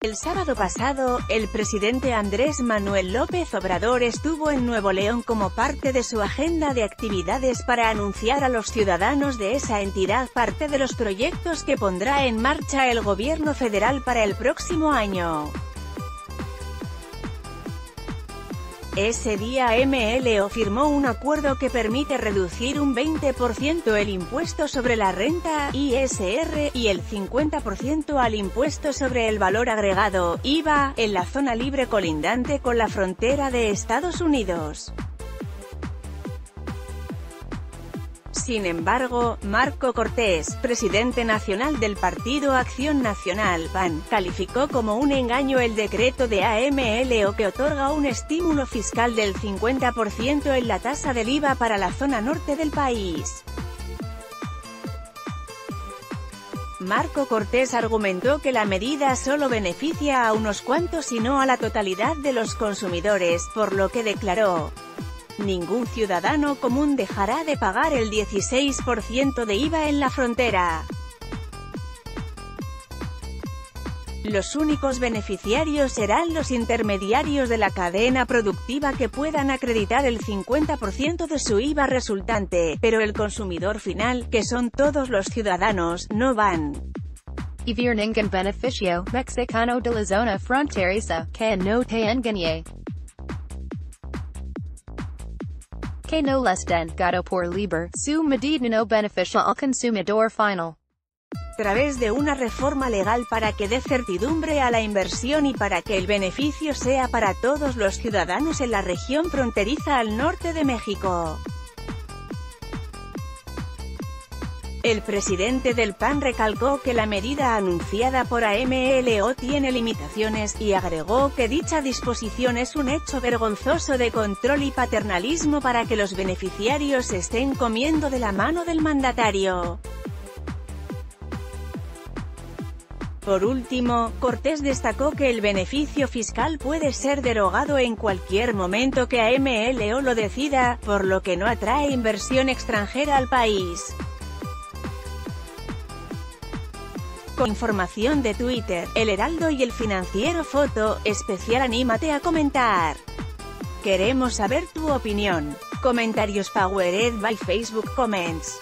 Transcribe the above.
El sábado pasado, el presidente Andrés Manuel López Obrador estuvo en Nuevo León como parte de su agenda de actividades para anunciar a los ciudadanos de esa entidad parte de los proyectos que pondrá en marcha el gobierno federal para el próximo año. Ese día AMLO firmó un acuerdo que permite reducir un 20% el impuesto sobre la renta, ISR, y el 50% al impuesto sobre el valor agregado, IVA, en la zona libre colindante con la frontera de Estados Unidos. Sin embargo, Marko Cortés, presidente nacional del partido Acción Nacional, PAN, calificó como un engaño el decreto de AMLO que otorga un estímulo fiscal del 50% en la tasa del IVA para la zona norte del país. Marko Cortés argumentó que la medida solo beneficia a unos cuantos y no a la totalidad de los consumidores, por lo que declaró: ningún ciudadano común dejará de pagar el 16% de IVA en la frontera. Los únicos beneficiarios serán los intermediarios de la cadena productiva que puedan acreditar el 50% de su IVA resultante, pero el consumidor final, que son todos los ciudadanos, no van. Y ningún beneficio mexicano de la zona fronteriza, que no te engañe. Que no les den gato por liebre, su medida no beneficia al consumidor final. A través de una reforma legal para que dé certidumbre a la inversión y para que el beneficio sea para todos los ciudadanos en la región fronteriza al norte de México. El presidente del PAN recalcó que la medida anunciada por AMLO tiene limitaciones, y agregó que dicha disposición es un hecho vergonzoso de control y paternalismo para que los beneficiarios estén comiendo de la mano del mandatario. Por último, Cortés destacó que el beneficio fiscal puede ser derogado en cualquier momento que AMLO lo decida, por lo que no atrae inversión extranjera al país. Con información de Twitter, El Heraldo y El Financiero. Foto especial. Anímate a comentar. Queremos saber tu opinión. Comentarios powered by Facebook Comments.